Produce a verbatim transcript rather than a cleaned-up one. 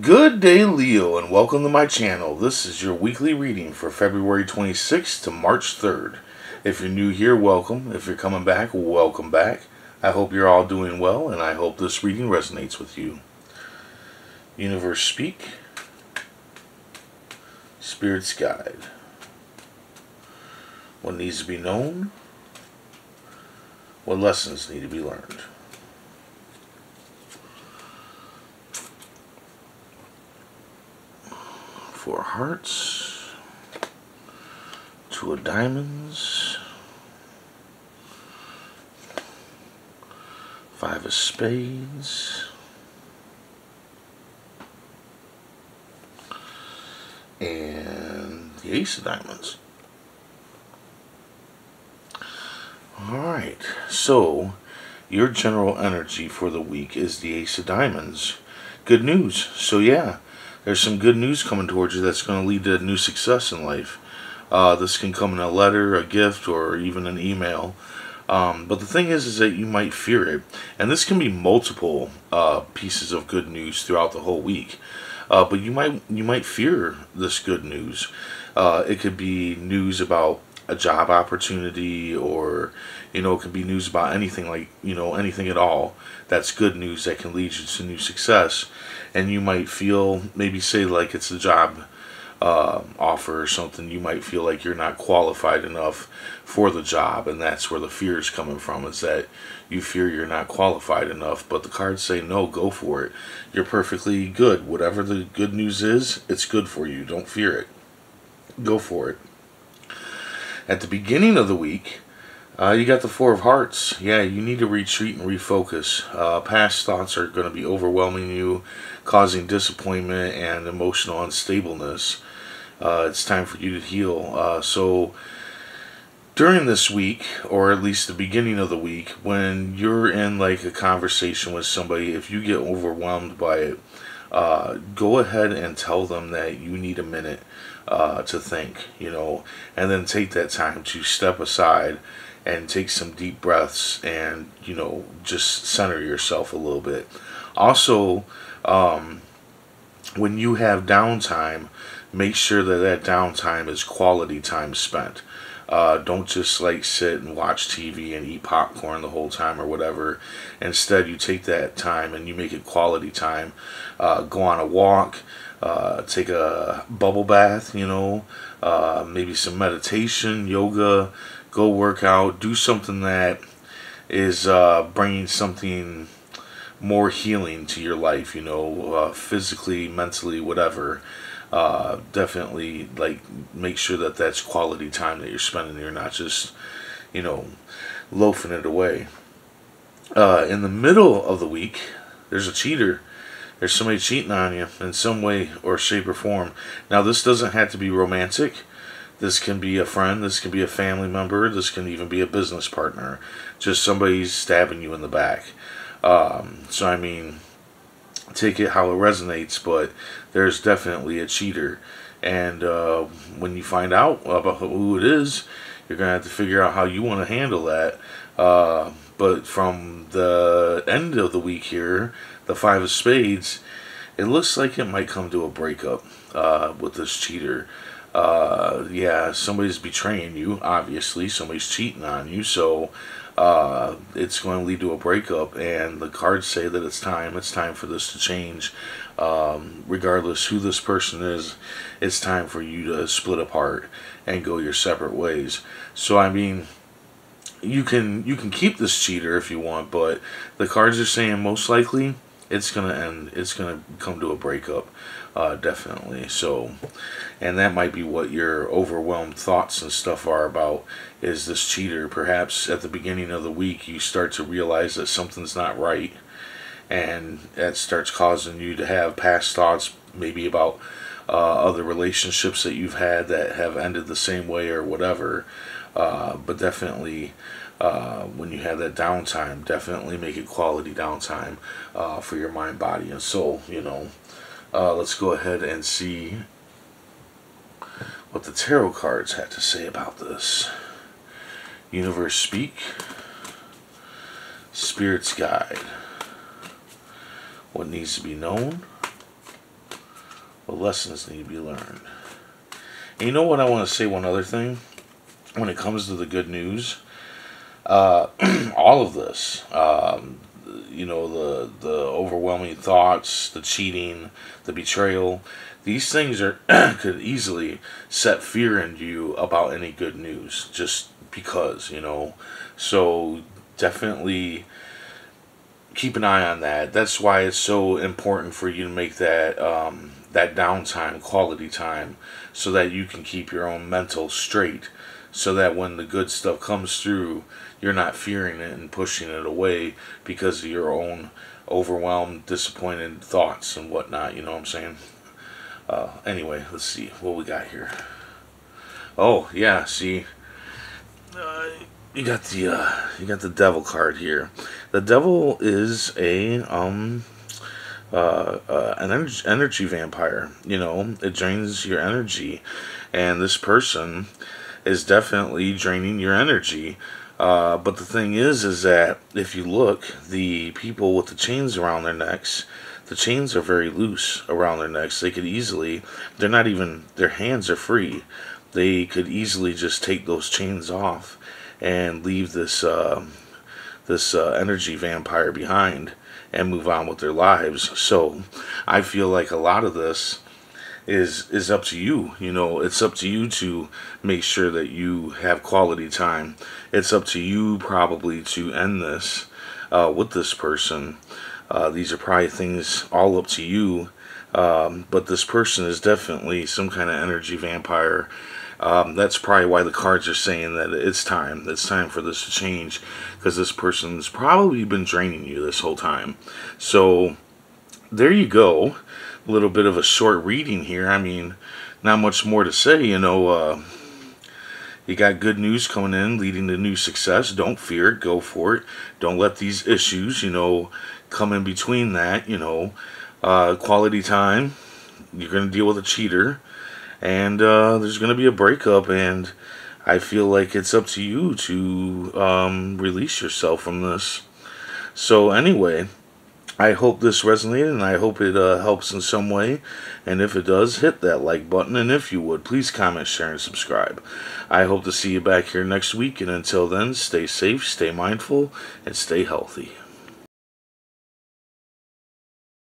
Good day, Leo, and welcome to my channel. This is your weekly reading for February twenty-sixth to March third. If you're new here, welcome. If you're coming back, welcome back. I hope you're all doing well, and I hope this reading resonates with you. Universe speak. Spirit's guide. What needs to be known? What lessons need to be learned? Four hearts, two of diamonds, five of spades, and the ace of diamonds. Alright, so your general energy for the week is the ace of diamonds. Good news. So yeah, there's some good news coming towards you that's going to lead to new success in life. Uh, this can come in a letter, a gift, or even an email. Um, but the thing is, is that you might fear it. And this can be multiple uh, pieces of good news throughout the whole week. Uh, but you might, you might fear this good news. Uh, it could be news about a job opportunity, or, you know, it could be news about anything, like, you know, anything at all that's good news that can lead you to new success. And you might feel, maybe say like it's a job uh, offer or something, you might feel like you're not qualified enough for the job, and that's where the fear is coming from, is that you fear you're not qualified enough. But the cards say, no, go for it. You're perfectly good. Whatever the good news is, it's good for you. Don't fear it. Go for it. At the beginning of the week, uh, you got the Four of Hearts. Yeah, you need to retreat and refocus. Uh, past thoughts are going to be overwhelming you, causing disappointment and emotional unstableness. Uh, it's time for you to heal. Uh, so during this week, or at least the beginning of the week, when you're in like a conversation with somebody, if you get overwhelmed by it, Uh, go ahead and tell them that you need a minute uh, to think, you know, and then take that time to step aside and take some deep breaths and, you know, just center yourself a little bit. Also, um, when you have downtime, make sure that that downtime is quality time spent. Uh, don't just like sit and watch T V and eat popcorn the whole time or whatever. Instead, you take that time and you make it quality time. Uh, go on a walk, uh, take a bubble bath, you know, uh, maybe some meditation, yoga, go work out, do something that is uh, bringing something more healing to your life, you know, uh, physically, mentally, whatever. Uh, definitely, like, make sure that that's quality time that you're spending. You're not just, you know, loafing it away. Uh, in the middle of the week, there's a cheater. There's somebody cheating on you in some way or shape or form. Now, this doesn't have to be romantic. This can be a friend. This can be a family member. This can even be a business partner. Just somebody's stabbing you in the back. Um, so, I mean, take it how it resonates, but there's definitely a cheater, and uh, when you find out about who it is, you're gonna have to figure out how you want to handle that. Uh, but from the end of the week here, the Five of Spades, it looks like it might come to a breakup uh, with this cheater. Uh, yeah, somebody's betraying you, obviously. Somebody's cheating on you, so uh, it's going to lead to a breakup, and the cards say that it's time. It's time for this to change. Um, regardless who this person is, it's time for you to split apart and go your separate ways. So, I mean, you can, you can keep this cheater if you want, but the cards are saying most likely it's going to end. It's going to come to a breakup. Uh, definitely. So, and that might be what your overwhelmed thoughts and stuff are about, is this cheater. Perhaps at the beginning of the week you start to realize that something's not right, and that starts causing you to have past thoughts, maybe about uh, other relationships that you've had that have ended the same way or whatever. Uh, but definitely, Uh, when you have that downtime, definitely make it quality downtime uh, for your mind, body, and soul, you know. Uh, let's go ahead and see what the tarot cards had to say about this. Universe speak. Spirit's guide. What needs to be known? but lessons need to be learned. And you know what, I want to say one other thing when it comes to the good news. Uh, all of this, um, you know, the, the overwhelming thoughts, the cheating, the betrayal, these things are could easily set fear into you about any good news, just because, you know. So definitely keep an eye on that. That's why it's so important for you to make that um, that downtime, quality time, so that you can keep your own mental straight, so that when the good stuff comes through, you're not fearing it and pushing it away because of your own overwhelmed, disappointed thoughts and whatnot. You know what I'm saying? Uh, anyway, let's see what we got here. Oh yeah, see, uh, you got the uh, you got the devil card here. The devil is a um uh, uh an energy, energy vampire. You know, it drains your energy, and this person is definitely draining your energy. Uh, but the thing is, is that if you look, the people with the chains around their necks. The chains are very loose around their necks. They could easily, they're not even, their hands are free. They could easily just take those chains off and leave this uh, this uh, energy vampire behind and move on with their lives. So I feel like a lot of this is is up to you. You know, it's up to you to make sure that you have quality time. It's up to you probably to end this uh, with this person. Uh, these are probably things all up to you, um, but this person is definitely some kind of energy vampire. Um, that's probably why the cards are saying that it's time. It's time for this to change, because this person's probably been draining you this whole time. So there you go. A little bit of a short reading here. I mean, not much more to say, you know. Uh, You got good news coming in, leading to new success. Don't fear it. Go for it. Don't let these issues, you know, come in between that, you know. Uh, quality time. You're going to deal with a cheater. And uh, there's going to be a breakup. And I feel like it's up to you to um, release yourself from this. So anyway, I hope this resonated, and I hope it uh, helps in some way. And if it does, hit that like button. And if you would, please comment, share, and subscribe. I hope to see you back here next week. And until then, stay safe, stay mindful, and stay healthy.